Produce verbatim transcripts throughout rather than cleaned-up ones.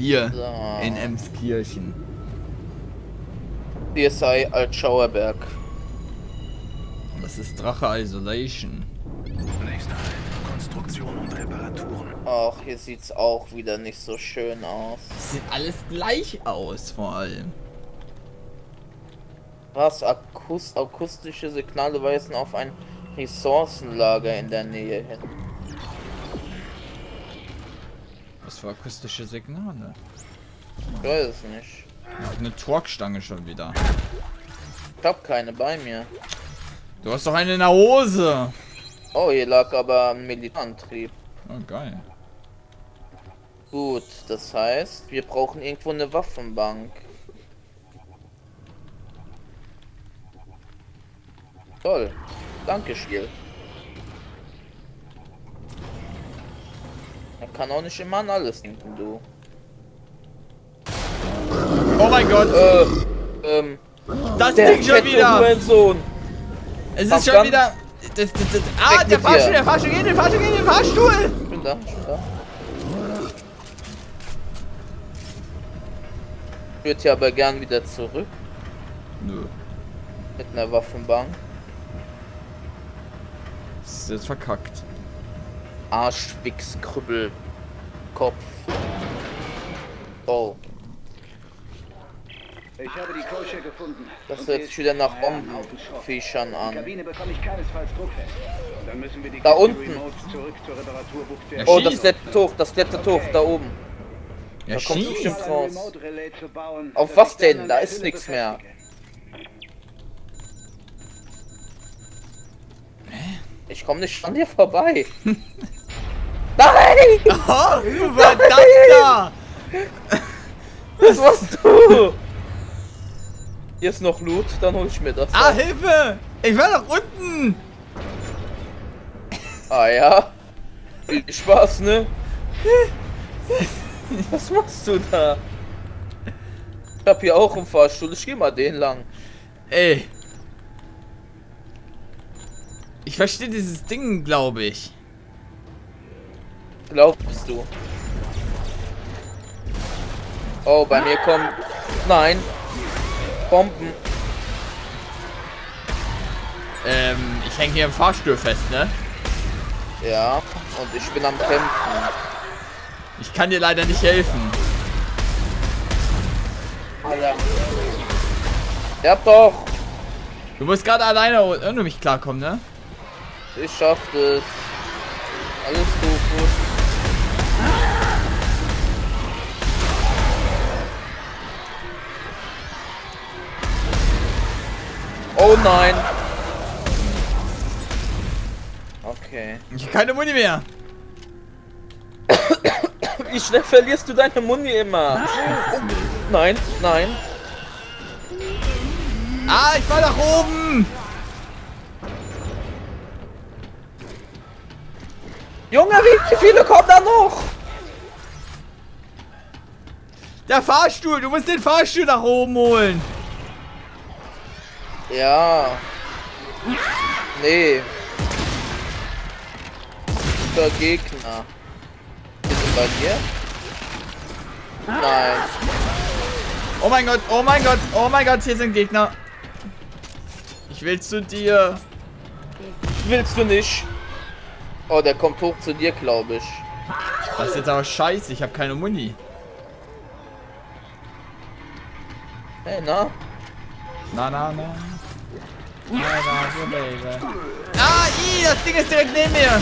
Hier, so. In Emskirchen. C S I Altschauerberg. Das ist Drache Isolation. Nächster Halt, Konstruktion und Reparaturen. Ach, hier sieht's auch wieder nicht so schön aus. Sieht alles gleich aus, vor allem. Was? Akust akustische Signale weisen auf ein Ressourcenlager in der Nähe hin. Was für akustische Signale? Ich weiß es nicht. Eine Torque-Stange schon wieder. Ich hab keine bei mir. Du hast doch eine in der Hose. Oh, hier lag aber ein Militantrieb. Oh, geil. Gut, das heißt, wir brauchen irgendwo eine Waffenbank. Toll. Danke, Spiel. Man kann auch nicht immer an alles denken, du. Oh mein Gott! Äh, ähm, das Ding schon wieder! Es ist schon wieder... Das, das, das, ah, der Fahrstuhl, der Fahrstuhl, geht in den Fahrstuhl, geht in den Fahrstuhl! Ich bin da, ich bin da. Ich würde ja aber gern wieder zurück. Nö. Mit einer Waffenbank. Das ist jetzt verkackt. Arschwichs, Krüppel, Kopf. Oh. Ich habe die Kosche gefunden. Das hört sich wieder nach Bombenfischern an. Da unten. Oh, das letzte Tuch, das letzte Tuch, da oben. Da kommt bestimmt raus. Auf was denn? Da ist nichts mehr. Ich komme nicht an dir vorbei. Nein! Oh, überdachter! Was machst du? Hier ist noch Loot, dann hol ich mir das. Ah, Hilfe! Ich war nach unten! Ah ja? Viel Spaß, ne? Was machst du da? Ich hab hier auch einen Fahrstuhl, ich geh mal den lang. Ey. Ich verstehe dieses Ding, glaube ich. Glaubst du? Oh, bei mir kommt... Nein! Bomben. Ähm, ich hänge hier im Fahrstuhl fest, ne? Ja, und ich bin am Kämpfen. Ich kann dir leider nicht helfen. Alter. Ja doch. Du musst gerade alleine ohne mich klarkommen, ne? Ich schaff das. Alles gut. Oh nein! Okay. Ich habe keine Muni mehr! Wie schnell verlierst du deine Muni immer? Nein. Oh, nein, nein. Ah, ich war nach oben! Junge, wie viele kommen da noch? Der Fahrstuhl, du musst den Fahrstuhl nach oben holen! Ja. Nee. Guter Gegner. Bist du bei dir? Nein. Oh mein Gott, oh mein Gott, oh mein Gott, hier sind Gegner. Ich will zu dir. Willst du nicht? Oh, der kommt hoch zu dir, glaube ich. Das ist jetzt aber scheiße, ich habe keine Muni. Hey, na? Na, na, na. Na, na, so baby. Ah, ii, das Ding ist direkt neben mir.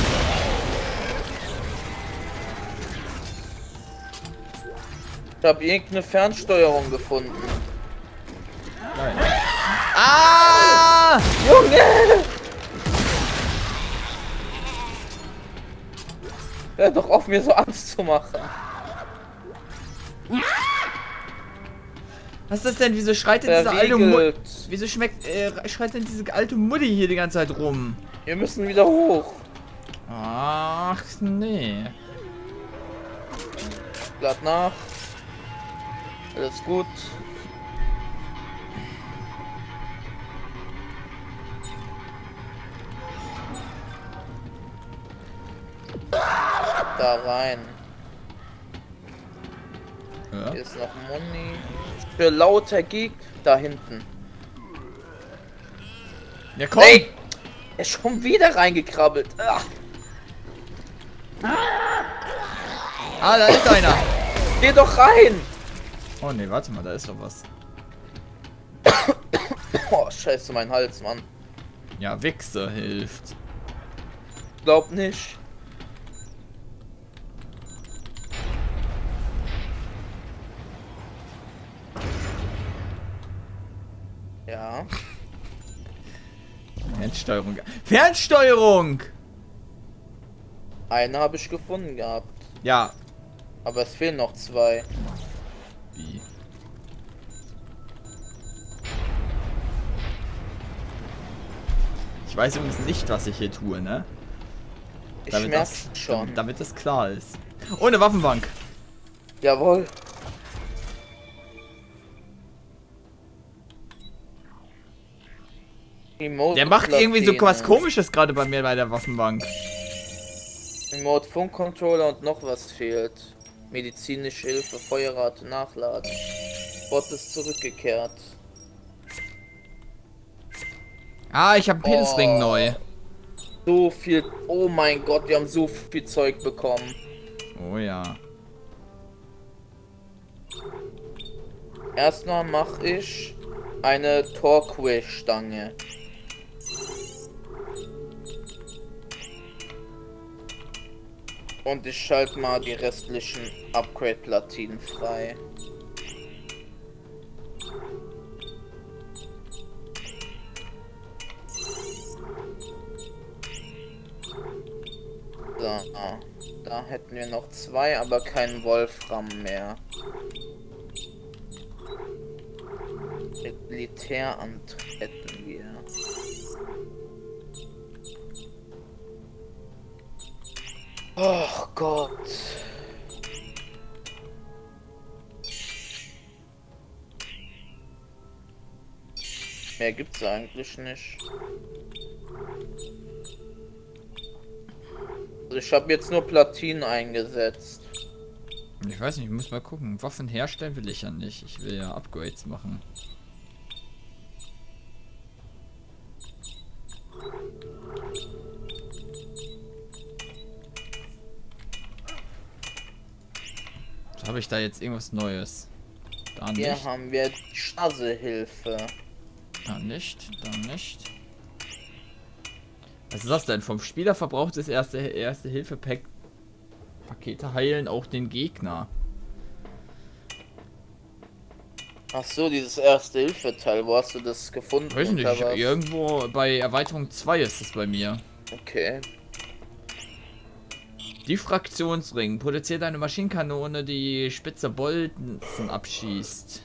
Ich habe irgendeine Fernsteuerung gefunden. Nein. Ah! Junge! Hör doch auf, mir so Angst zu machen. Was ist das denn? Wieso schreit denn diese alte Mutti? Wieso schmeckt, äh, schreit denn diese alte Mutti hier die ganze Zeit rum? Wir müssen wieder hoch. Ach nee. Blatt nach. Alles gut. Da rein. Ja. Hier ist noch Money. Für lauter Gegner da hinten. Ja, komm! Ey, er ist schon wieder reingekrabbelt. Ach. Ah, da ist einer. Geh doch rein! Oh ne, warte mal, da ist doch was. Oh, scheiße, mein Hals, Mann. Ja, Wichser hilft. Glaub nicht. Ja. Fernsteuerung. Fernsteuerung! Eine habe ich gefunden gehabt. Ja. Aber es fehlen noch zwei. Wie? Ich weiß übrigens nicht, was ich hier tue, ne? Ich damit merk's das, schon. Damit das klar ist. Ohne Waffenbank. Jawohl. Der macht irgendwie so was Komisches gerade bei mir bei der Waffenbank. Remote Funk Controller und noch was fehlt. Medizinische Hilfe, Feuerrate, Nachladen. Bot ist zurückgekehrt. Ah, ich habe einen Pilzring oh, neu. So viel. Oh mein Gott, wir haben so viel Zeug bekommen. Oh ja. Erstmal mache ich eine Torque-Stange. Und ich schalte mal die restlichen Upgrade-Platinen frei. Da, da hätten wir noch zwei, aber keinen Wolfram mehr. Mit Militär antreten wir. Oh Gott. Mehr gibt's eigentlich nicht. Also ich habe jetzt nur Platinen eingesetzt. Ich weiß nicht, ich muss mal gucken. Waffen herstellen will ich ja nicht. Ich will ja Upgrades machen. Habe ich da jetzt irgendwas Neues? Da nicht. Hier haben wir Schnasehilfe. Da nicht, da nicht. Was ist das denn? Vom Spieler verbraucht das erste, erste Hilfe-Pack. Pakete heilen auch den Gegner. Ach so, dieses erste Hilfe-Teil. Wo hast du das gefunden? Weiß nicht, was? Irgendwo bei Erweiterung zwei ist es bei mir. Okay. Die Fraktionsring. Produziert eine Maschinenkanone, die spitze Bolzen abschießt.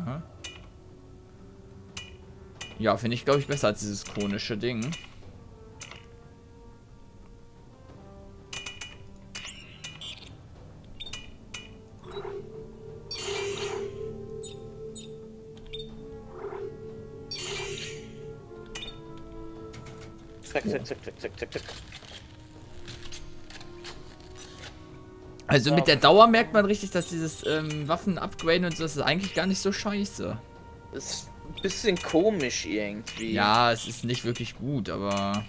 Aha. Ja, finde ich, glaube ich, besser als dieses konische Ding. Zack, zack, zack, zack, zack, zack. Also mit der Dauer merkt man richtig, dass dieses ähm, Waffen-Upgraden und so, das ist eigentlich gar nicht so scheiße. Das ist ein bisschen komisch irgendwie. Ja, es ist nicht wirklich gut, aber...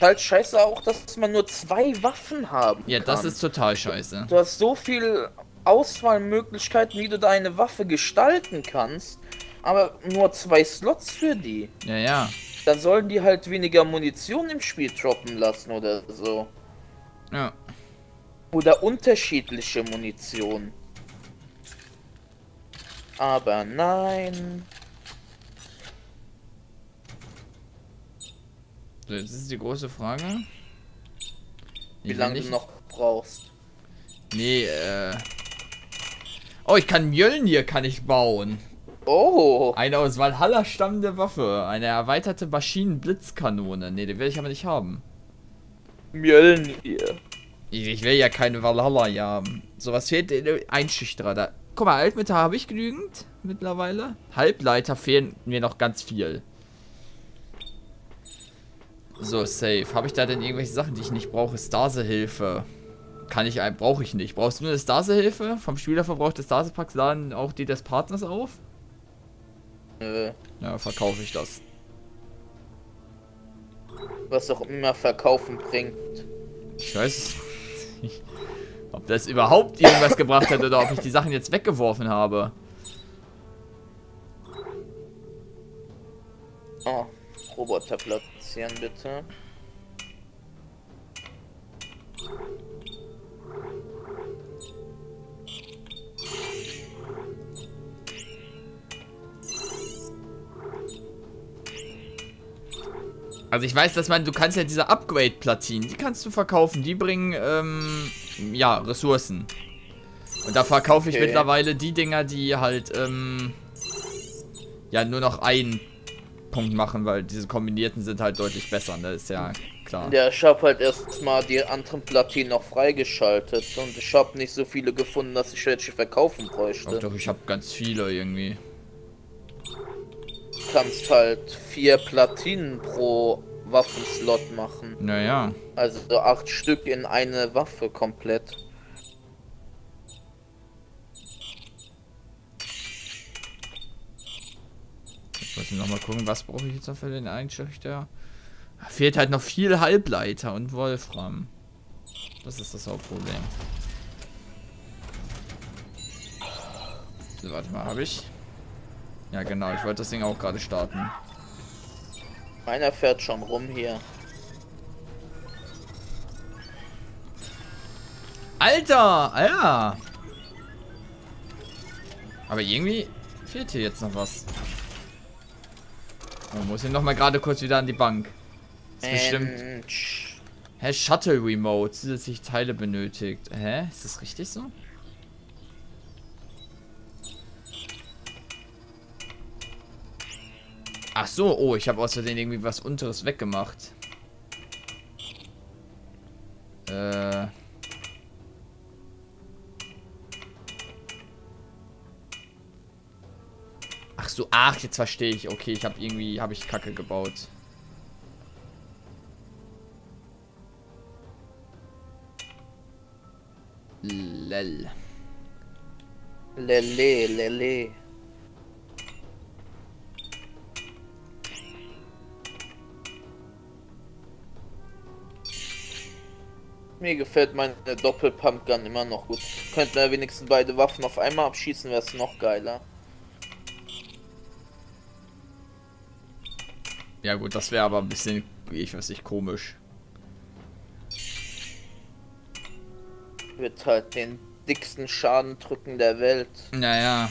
Halt scheiße auch, dass man nur zwei Waffen haben kann. Ja, das ist total scheiße. Du hast so viel Auswahlmöglichkeiten, wie du deine Waffe gestalten kannst, aber nur zwei Slots für die. Ja, ja. Dann sollen die halt weniger Munition im Spiel droppen lassen oder so. Ja. Oder unterschiedliche Munition. Aber nein. So, jetzt ist die große Frage. Wie lange du noch brauchst. Nee, äh. Oh, ich kann Mjölnir kann ich bauen. Oh. Eine aus Valhalla stammende Waffe. Eine erweiterte Maschinenblitzkanone. Nee, die will ich aber nicht haben. Mjölnir. Ich will ja keine Valhalla haben. So was fehlt ein Schichter da. Guck mal, Altmetall habe ich genügend mittlerweile. Halbleiter fehlen mir noch ganz viel. So, safe. Habe ich da denn irgendwelche Sachen, die ich nicht brauche? Stasehilfe. Kann ich, brauche ich nicht. Brauchst du nur eine Stase-Hilfe? Vom Spieler verbraucht des Stase-Packs laden auch die des Partners auf? Nö. Ja, verkaufe ich das. Was auch immer verkaufen bringt. Ich weiß nicht, ob das überhaupt irgendwas gebracht hat oder ob ich die Sachen jetzt weggeworfen habe. Oh, Roboter platzieren bitte. Also ich weiß, dass man, du kannst ja diese Upgrade-Platinen, die kannst du verkaufen, die bringen, ähm, ja, Ressourcen. Und da verkaufe ich okay. mittlerweile die Dinger, die halt, ähm, ja, nur noch einen Punkt machen, weil diese kombinierten sind halt deutlich besser, ne, ist ja klar. Ja, ich hab halt erstmal die anderen Platinen noch freigeschaltet und ich hab nicht so viele gefunden, dass ich welche verkaufen bräuchte. Doch, doch, ich hab ganz viele irgendwie. Du kannst halt vier Platinen pro Waffenslot machen. Naja. Also so acht Stück in eine Waffe komplett. Ich muss noch mal gucken, was brauche ich jetzt noch für den Einschüchter? Da fehlt halt noch viel Halbleiter und Wolfram. Das ist das Hauptproblem. So, warte mal, habe ich? Ja genau, ich wollte das Ding auch gerade starten. Meiner fährt schon rum hier. Alter! Ja! Aber irgendwie fehlt hier jetzt noch was. Man muss hier nochmal gerade kurz wieder an die Bank. Das ist ähm, bestimmt... Hä? Shuttle Remote. Zusätzlich Teile benötigt. Hä? Ist das richtig so? Ach so, oh, ich habe aus Versehen irgendwie was Unteres weggemacht. Äh. Ach so, ach, jetzt verstehe ich. Okay, ich habe irgendwie, habe ich Kacke gebaut. Lel. Lele, lele. Mir gefällt meine Doppel-Pumpgun immer noch gut. Könnten wir wenigstens beide Waffen auf einmal abschießen, wäre es noch geiler. Ja gut, das wäre aber ein bisschen, ich weiß nicht, komisch. Wird halt den dicksten Schaden drücken der Welt. Naja.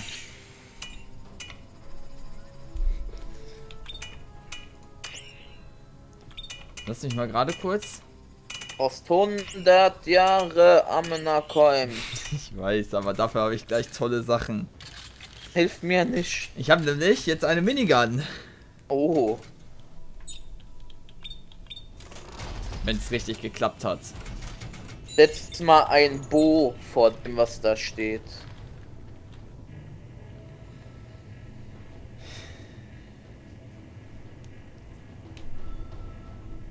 Lass mich mal gerade kurz... Ost hundert Jahre Amenakoim. Ich weiß, aber dafür habe ich gleich tolle Sachen. Hilf mir nicht. Ich habe nämlich jetzt eine Minigun. Oh. Wenn es richtig geklappt hat. Setzt mal ein Bo vor dem, was da steht.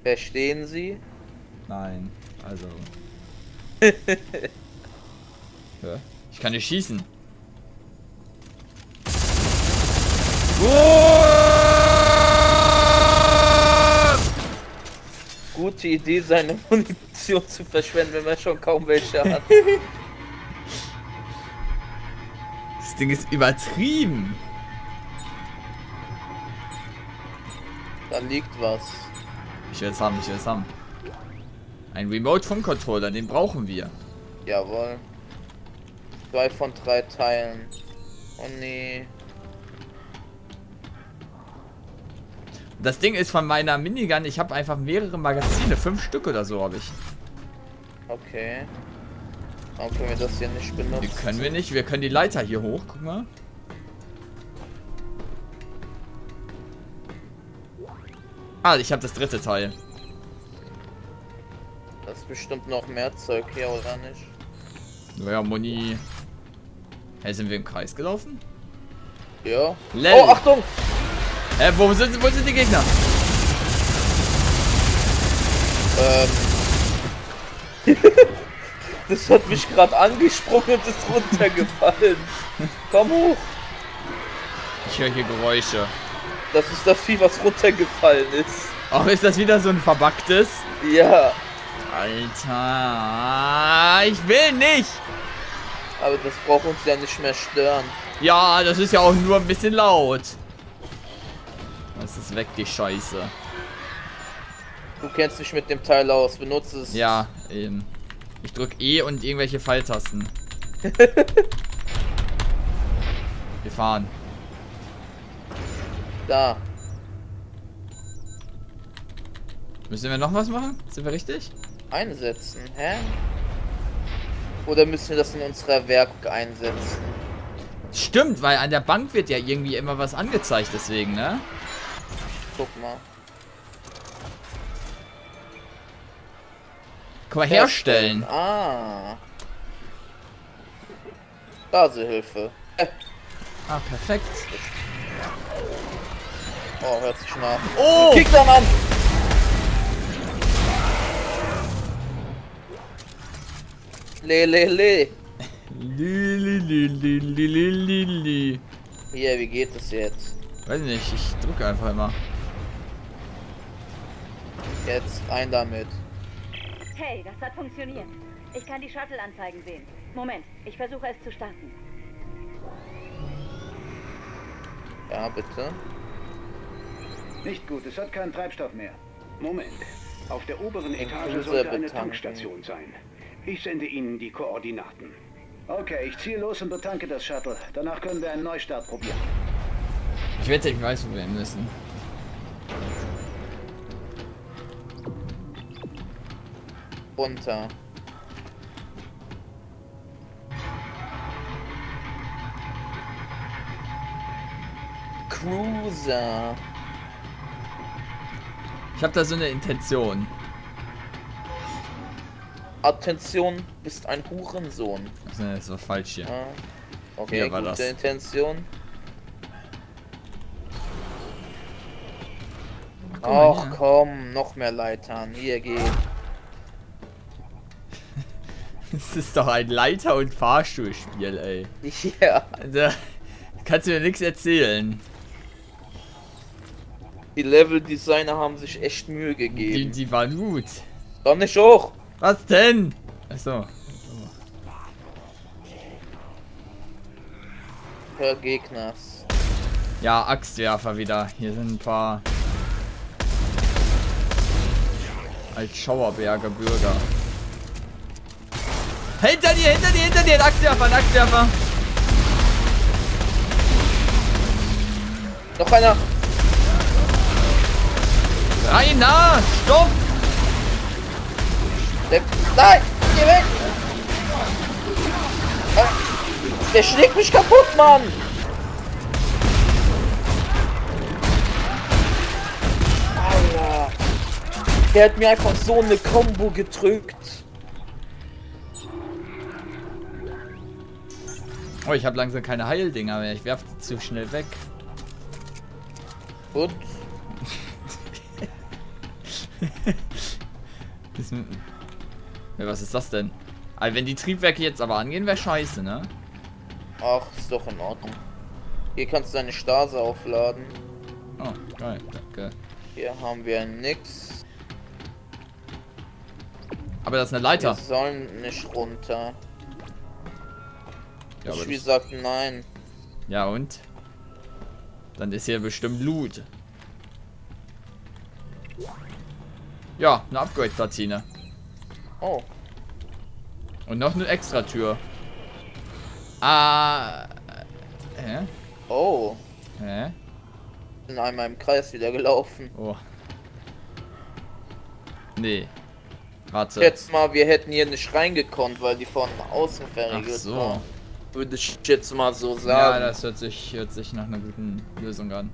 Verstehen Sie? Nein, also. Ja, ich kann nicht schießen. Uah! Gute Idee, seine Munition zu verschwenden, wenn man schon kaum welche hat. Das Ding ist übertrieben. Da liegt was. Ich will es haben, ich will es haben. Ein Remote-Funkcontroller, den brauchen wir. Jawohl. Zwei von drei Teilen. Oh nee. Das Ding ist von meiner Minigun, ich habe einfach mehrere Magazine. Fünf Stück oder so habe ich. Okay. Warum können wir das hier nicht benutzen? Die können wir nicht. Wir können die Leiter hier hoch. Guck mal. Ah, ich habe das dritte Teil. Bestimmt noch mehr Zeug hier, oder nicht? Naja, Moni. Hä, sind wir im Kreis gelaufen? Ja. Lel. Oh, Achtung! Hä, wo sind, wo sind die Gegner? Ähm. Das hat mich gerade angesprungen und ist runtergefallen. Komm hoch. Ich höre hier Geräusche. Das ist das Vieh, was runtergefallen ist. Ach, ist das wieder so ein verbacktes? Ja. Alter, ich will nicht. Aber das braucht uns ja nicht mehr stören. Ja, das ist ja auch nur ein bisschen laut. Das ist weg, die Scheiße. Du kennst dich mit dem Teil aus, benutze es. Ja, eben. Ich drück E und irgendwelche Pfeiltasten. Wir fahren. Da. Müssen wir noch was machen? Sind wir richtig? Einsetzen, hä? Oder müssen wir das in unserer Werkbank einsetzen? Stimmt, weil an der Bank wird ja irgendwie immer was angezeigt, deswegen, ne? Guck mal. Guck mal, herstellen. herstellen. Ah. Basehilfe. Äh. Ah, perfekt. Oh, hört sich nach. Oh! Kick da, Mann! Le, le, le. Li, li, li, li, li, li, li. Hier, wie geht das jetzt? Weiß nicht, ich drücke einfach immer. Jetzt rein damit. Hey, das hat funktioniert. Ich kann die Shuttle-Anzeigen sehen. Moment, ich versuche es zu starten. Ja, bitte. Nicht gut, es hat keinen Treibstoff mehr. Moment, auf der oberen Etage sollte eine Tankstation sein. Ich sende Ihnen die Koordinaten. Okay, ich ziehe los und betanke das Shuttle. Danach können wir einen Neustart probieren. Ich wette, ich weiß, wo wir hin müssen. Runter. Cruiser. Ich habe da so eine Intention. Attention, bist ein Hurensohn. Ach ne, das war falsch hier. Ah, okay, hier war gute das. Intention. Ach komm, Och, komm, noch mehr Leitern. Hier geht. Das ist doch ein Leiter- und Fahrstuhlspiel, ey. Ja. Da kannst du mir nichts erzählen. Die Level-Designer haben sich echt Mühe gegeben. Die, die waren gut. Komm nicht hoch! Was denn? Achso. Hör Gegners. Ja, Axtwerfer wieder. Hier sind ein paar Altschauerberger Bürger. Hinter dir, hinter dir, hinter dir, ein Axtwerfer, ein Axtwerfer. Noch einer. Rainer, stopp! Der, nein, geh weg! Der schlägt mich kaputt, Mann! Alter. Der hat mir einfach so eine Combo gedrückt. Oh, ich habe langsam keine Heildinger mehr. Ich werf die zu schnell weg. Gut. Ja, was ist das denn? Also wenn die Triebwerke jetzt aber angehen, wäre scheiße, ne? Ach, ist doch in Ordnung. Hier kannst du deine Stase aufladen. Oh, geil, danke. Hier haben wir nix. Aber das ist eine Leiter. Wir sollen nicht runter. Ja, das Spiel sagt nein. Ja und? Dann ist hier bestimmt Loot. Ja, eine Upgrade-Platine. Oh. Und noch eine extra Tür. Ah. Hä? Oh. Hä? Bin einmal im Kreis wieder gelaufen. Oh. Nee. Warte. Jetzt mal, wir hätten hier nicht reingekonnt, weil die von außen verriegelt so. Waren. Würde ich jetzt mal so sagen. Ja, das hört sich, hört sich nach einer guten Lösung an.